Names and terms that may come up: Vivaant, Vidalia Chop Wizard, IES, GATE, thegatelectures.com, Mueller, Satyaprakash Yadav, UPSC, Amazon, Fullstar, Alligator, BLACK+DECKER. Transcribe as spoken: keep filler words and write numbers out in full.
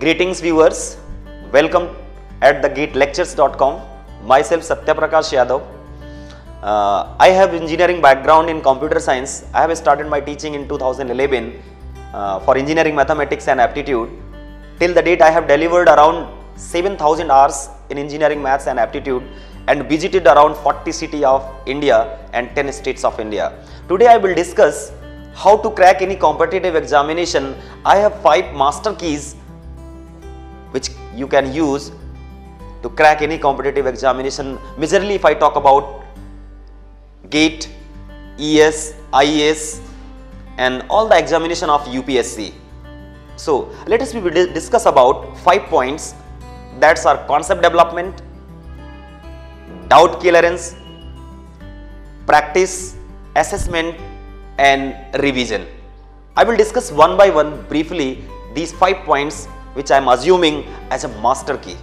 Greetings viewers, welcome at the gate lectures dot com. Myself Satyaprakash Yadav. Uh, I have engineering background in computer science. I have started my teaching in two thousand eleven uh, for engineering mathematics and aptitude. Till the date I have delivered around seven thousand hours in engineering maths and aptitude and visited around forty cities of India and ten states of India. Today I will discuss how to crack any competitive examination. I have five master keys which you can use to crack any competitive examination. Majorly if I talk about GATE, E S, I E S and all the examination of U P S C. So let us discuss about five points, that's our concept development, doubt clearance, practice, assessment and revision. I will discuss one by one briefly these five points which I am assuming as a master key.